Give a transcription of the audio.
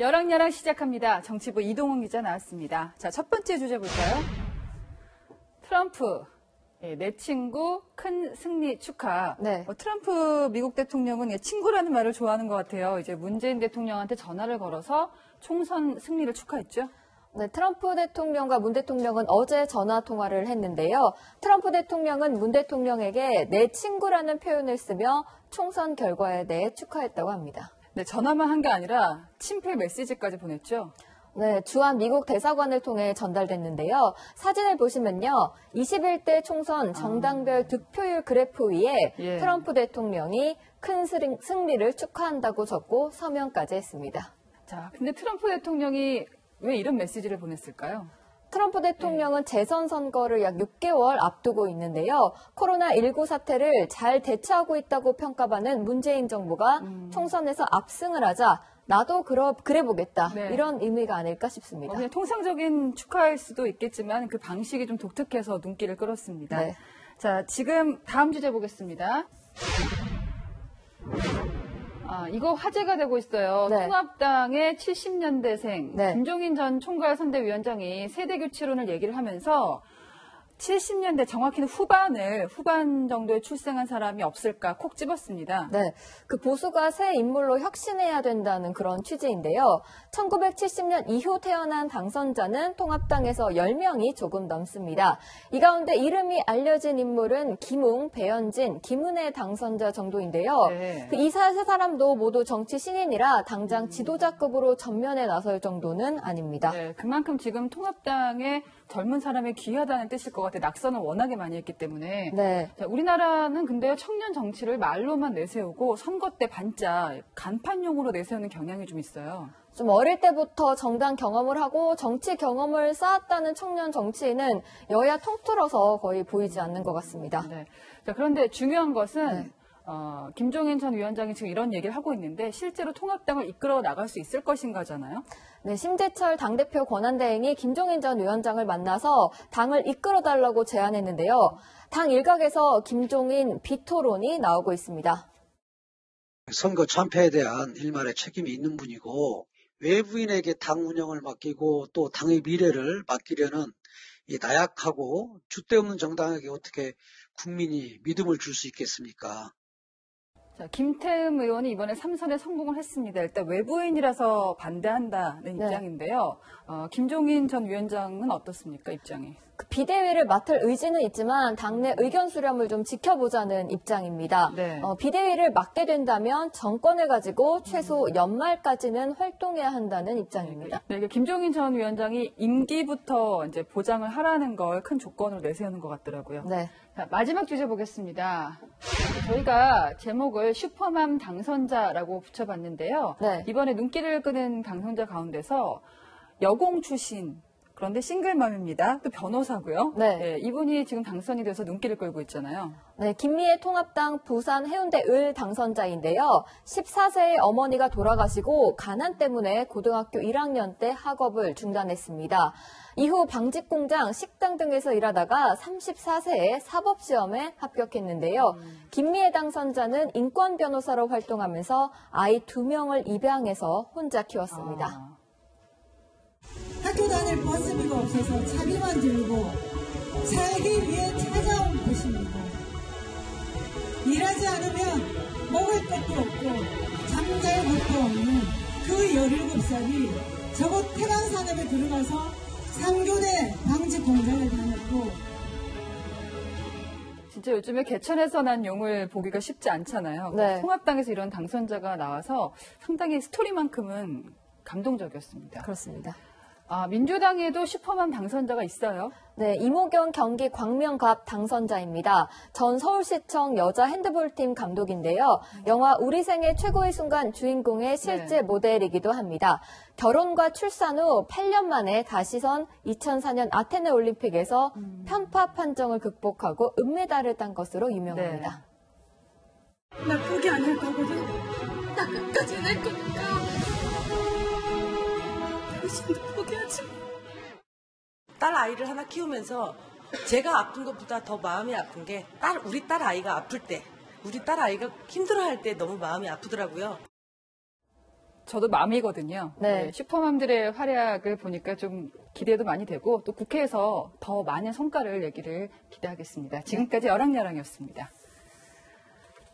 여랑여랑 시작합니다. 정치부 이동훈 기자 나왔습니다. 자, 첫 번째 주제 볼까요? 트럼프, 내 친구 큰 승리 축하. 네. 트럼프 미국 대통령은 친구라는 말을 좋아하는 것 같아요. 이제 문재인 대통령한테 전화를 걸어서 총선 승리를 축하했죠. 네, 트럼프 대통령과 문 대통령은 어제 전화 통화를 했는데요. 트럼프 대통령은 문 대통령에게 내 친구라는 표현을 쓰며 총선 결과에 대해 축하했다고 합니다. 네, 전화만 한 게 아니라 친필 메시지까지 보냈죠. 네, 주한 미국 대사관을 통해 전달됐는데요. 사진을 보시면요. 21대 총선 정당별 득표율 그래프 위에 트럼프 대통령이 큰 승리를 축하한다고 적고 서명까지 했습니다. 자, 근데 트럼프 대통령이 왜 이런 메시지를 보냈을까요? 트럼프 대통령은 재선 선거를 약 6개월 앞두고 있는데요. 코로나19 사태를 잘 대처하고 있다고 평가받는 문재인 정부가 총선에서 압승을 하자 나도 그래 보겠다. 네. 이런 의미가 아닐까 싶습니다. 그냥 통상적인 축하일 수도 있겠지만 그 방식이 좀 독특해서 눈길을 끌었습니다. 네. 자, 지금 다음 주제 보겠습니다. 아, 이거 화제가 되고 있어요. 네. 통합당의 70년대생 김종인 전 총괄 선대위원장이 세대 교체론을 얘기를 하면서 70년대 정확히는 후반 정도에 출생한 사람이 없을까 콕 집었습니다. 네, 그 보수가 새 인물로 혁신해야 된다는 그런 취지인데요. 1970년 이후 태어난 당선자는 통합당에서 10명이 조금 넘습니다. 이 가운데 이름이 알려진 인물은 김웅, 배현진, 김은혜 당선자 정도인데요. 네. 이 세 사람도 모두 정치 신인이라 당장 지도자급으로 전면에 나설 정도는 아닙니다. 네, 그만큼 지금 통합당의 젊은 사람이 귀하다는 뜻일 것 같아요. 낙선을 워낙에 많이 했기 때문에. 네. 자, 우리나라는 근데 청년 정치를 말로만 내세우고 선거 때 반짝 간판용으로 내세우는 경향이 좀 있어요. 좀 어릴 때부터 정당 경험을 하고 정치 경험을 쌓았다는 청년 정치인은 여야 통틀어서 거의 보이지 않는 것 같습니다. 네. 자, 그런데 중요한 것은 김종인 전 위원장이 지금 이런 얘기를 하고 있는데 실제로 통합당을 이끌어 나갈 수 있을 것인가잖아요. 네, 심재철 당대표 권한대행이 김종인 전 위원장을 만나서 당을 이끌어달라고 제안했는데요. 당 일각에서 김종인 비토론이 나오고 있습니다. 선거 참패에 대한 일말의 책임이 있는 분이고 외부인에게 당 운영을 맡기고 또 당의 미래를 맡기려는 이 나약하고 줏대없는 정당에게 어떻게 국민이 믿음을 줄 수 있겠습니까? 자, 김태흠 의원이 이번에 3선에 성공을 했습니다. 일단 외부인이라서 반대한다는 입장인데요. 김종인 전 위원장은 어떻습니까, 입장이? 그 비대위를 맡을 의지는 있지만 당내 의견 수렴을 좀 지켜보자는 입장입니다. 네. 비대위를 맡게 된다면 정권을 가지고 최소 연말까지는 활동해야 한다는 입장입니다. 네, 이게 김종인 전 위원장이 임기부터 이제 보장을 하라는 걸 큰 조건으로 내세우는 것 같더라고요. 네. 자, 마지막 주제 보겠습니다. 저희가 제목을 슈퍼맘 당선자라고 붙여봤는데요. 네. 이번에 눈길을 끄는 당선자 가운데서 여공 출신, 그런데 싱글맘입니다. 또 변호사고요. 네. 네, 이분이 지금 당선이 돼서 눈길을 끌고 있잖아요. 네, 김미애 통합당 부산 해운대을 당선자인데요. 14세의 어머니가 돌아가시고 가난 때문에 고등학교 1학년 때 학업을 중단했습니다. 이후 방직공장, 식당 등에서 일하다가 34세에 사법시험에 합격했는데요. 김미애 당선자는 인권변호사로 활동하면서 아이 2명을 입양해서 혼자 키웠습니다. 학교 다닐 버스비가 없어서 자기만 들고 살기 위해 찾아온 곳입니다. 일하지 않으면 먹을 것도 없고 잠잘 것도 없는 그 17살이 저곳 태광산업에 들어가서 3교대 방직공장을 다녔고. 진짜 요즘에 개천에서 난 용을 보기가 쉽지 않잖아요. 네. 통합당에서 이런 당선자가 나와서 상당히 스토리만큼은 감동적이었습니다. 그렇습니다. 아, 민주당에도 슈퍼맘 당선자가 있어요? 네, 이모경 경기 광명갑 당선자입니다. 전 서울시청 여자 핸드볼팀 감독인데요. 영화 우리 생애 최고의 순간 주인공의 실제 모델이기도 합니다. 결혼과 출산 후 8년 만에 다시 선 2004년 아테네 올림픽에서 편파 판정을 극복하고 은메달을 딴 것으로 유명합니다. 네. 나 포기 안 할 거거든. 나 끝까지 할 거니까. 딸 아이를 하나 키우면서 제가 아픈 것보다 더 마음이 아픈 게 우리 딸 아이가 아플 때, 우리 딸 아이가 힘들어할 때 너무 마음이 아프더라고요. 저도 맘이거든요. 네. 슈퍼맘들의 활약을 보니까 좀 기대도 많이 되고 또 국회에서 더 많은 성과를 얘기를 기대하겠습니다. 지금까지 여랑여랑이었습니다.